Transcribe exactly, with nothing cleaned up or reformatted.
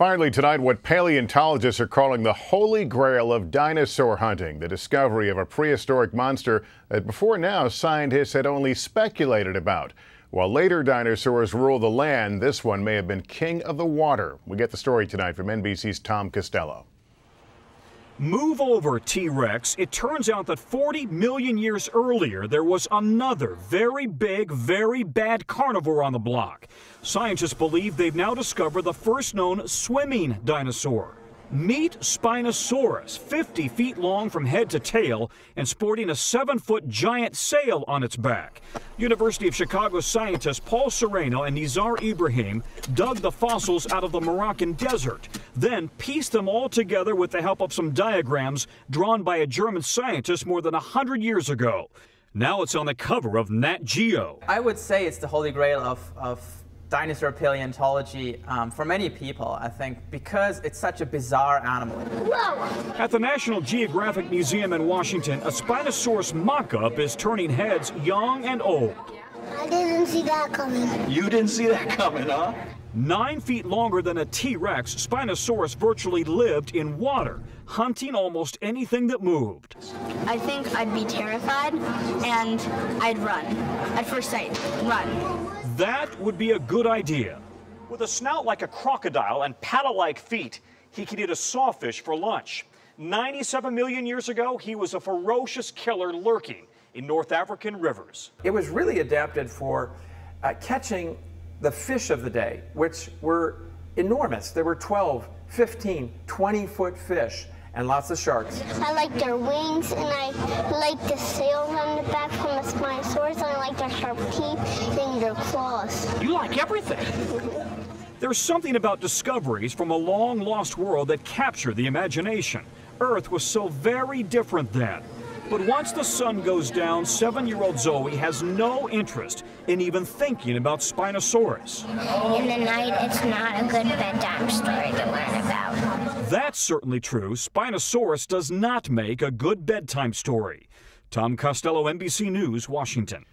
Finally tonight, what paleontologists are calling the holy grail of dinosaur hunting, the discovery of a prehistoric monster that before now scientists had only speculated about. While later dinosaurs ruled the land, this one may have been king of the water. We get the story tonight from N B C's Tom Costello. Move over, T-Rex. It turns out that forty million years earlier, there was another very big, very bad carnivore on the block. Scientists believe they've now discovered the first known swimming dinosaur. Meet Spinosaurus, fifty feet long from head to tail and sporting a seven-foot giant sail on its back. University of Chicago scientists Paul Sereno and Nizar Ibrahim dug the fossils out of the Moroccan desert, then pieced them all together with the help of some diagrams drawn by a German scientist more than one hundred years ago. Now it's on the cover of Nat Geo. I would say it's the holy grail of, of dinosaur paleontology um, for many people, I think, because it's such a bizarre animal. At the National Geographic Museum in Washington, a Spinosaurus mock-up is turning heads young and old. I didn't see that coming. You didn't see that coming, huh? Nine feet longer than a T-Rex, Spinosaurus virtually lived in water, hunting almost anything that moved. I think I'd be terrified, and I'd run. At first sight, run. That would be a good idea. With a snout like a crocodile and paddle-like feet, he could eat a sawfish for lunch. ninety-seven million years ago, he was a ferocious killer lurking in North African rivers. It was really adapted for uh, catching the fish of the day, which were enormous. There were twelve, fifteen, twenty-foot fish and lots of sharks. I like their wings, and I like the sails on the back from the Spinosaurus, and I like their sharp teeth and their claws. You like everything. There's something about discoveries from a long-lost world that capture the imagination. Earth was so very different then. But once the sun goes down, seven-year-old Zoe has no interest in even thinking about Spinosaurus. In the night, it's not a good bedtime story to learn about. That's certainly true. Spinosaurus does not make a good bedtime story. Tom Costello, N B C News, Washington.